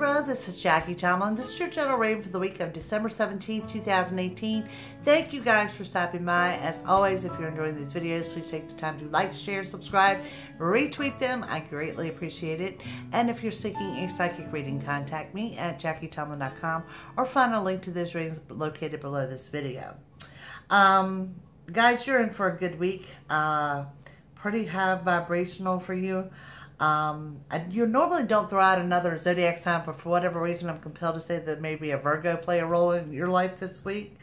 Libra, this is Jackie Tomlin. This is your general reading for the week of December 17, 2018. Thank you guys for stopping by. As always, if you're enjoying these videos, please take the time to like, share, subscribe, retweet them. I greatly appreciate it. And if you're seeking a psychic reading, contact me at JackieTomlin.com or find a link to those readings located below this video. Guys, you're in for a good week. Pretty high vibrational for you. You normally don't throw out another zodiac sign, but for whatever reason, I'm compelled to say that maybe a Virgo play a role in your life this week.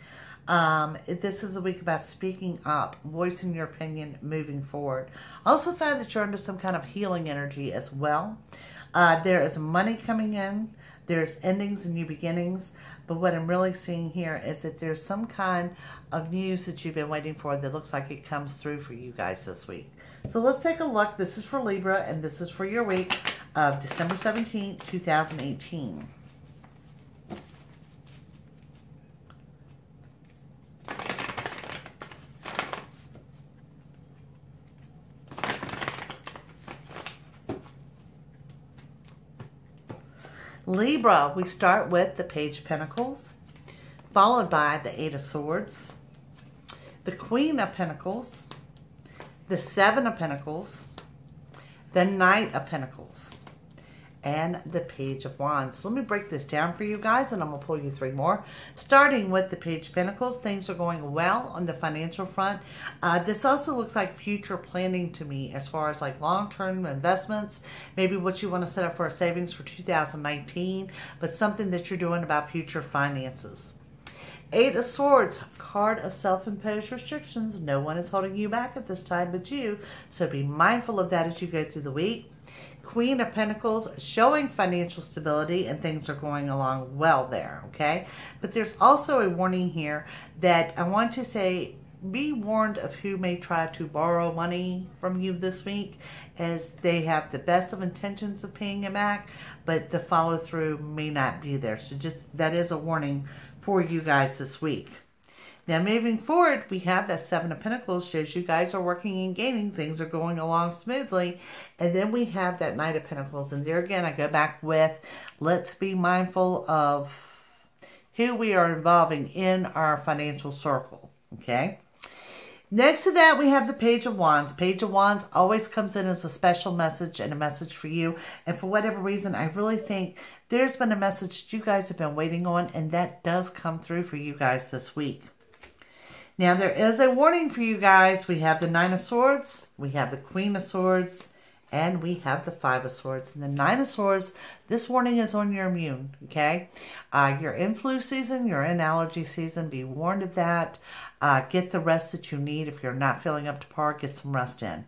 This is a week about speaking up, voicing your opinion, moving forward. I also find that you're under some kind of healing energy as well. There is money coming in. There's endings and new beginnings. But what I'm really seeing here is that there's some kind of news that you've been waiting for that looks like it comes through for you guys this week. So let's take a look. This is for Libra, and this is for your week of December 17, 2018. Libra, we start with the Page of Pentacles, followed by the Eight of Swords, the Queen of Pentacles, the Seven of Pentacles, the Knight of Pentacles, and the Page of Wands. Let me break this down for you guys, and I'm going to pull you three more. Starting with the Page of Pentacles, things are going well on the financial front. This also looks like future planning to me as far as like long-term investments, maybe what you want to set up for savings for 2019, but something that you're doing about future finances. Eight of Swords, card of self-imposed restrictions. No one is holding you back at this time but you, so be mindful of that as you go through the week. Queen of Pentacles, showing financial stability, and things are going along well there, okay? But there's also a warning here that I want to say, be warned of who may try to borrow money from you this week, as they have the best of intentions of paying it back, but the follow-through may not be there. So just, that is a warning for you guys this week. Now, moving forward, we have that Seven of Pentacles, shows you guys are working and gaining. Things are going along smoothly. And then we have that Knight of Pentacles. And there again, I go back with, let's be mindful of who we are involving in our financial circle, okay? Next to that, we have the Page of Wands. Page of Wands always comes in as a special message and a message for you. And for whatever reason, I really think there's been a message that you guys have been waiting on, and that does come through for you guys this week. Now, there is a warning for you guys. We have the Nine of Swords, we have the Queen of Swords, and we have the Five of Swords. And the Nine of Swords, this warning is on your immune, okay? You're in flu season, you're in allergy season. Be warned of that. Get the rest that you need. If you're not feeling up to par, get some rest in.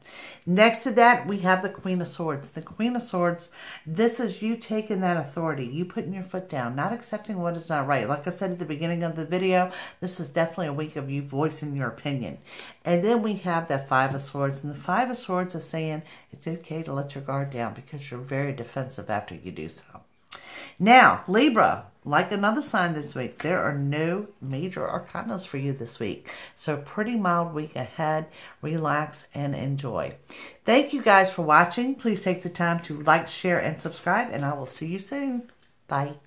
Next to that, we have the Queen of Swords. The Queen of Swords, this is you taking that authority. You putting your foot down, not accepting what is not right. Like I said at the beginning of the video, this is definitely a week of you voicing your opinion. And then we have that Five of Swords. And the Five of Swords is saying it's okay to let your guard down because you're very defensive after you do so. Now, Libra, like another sign this week, there are no major arcanas for you this week. So pretty mild week ahead. Relax and enjoy. Thank you guys for watching. Please take the time to like, share, and subscribe, and I will see you soon. Bye.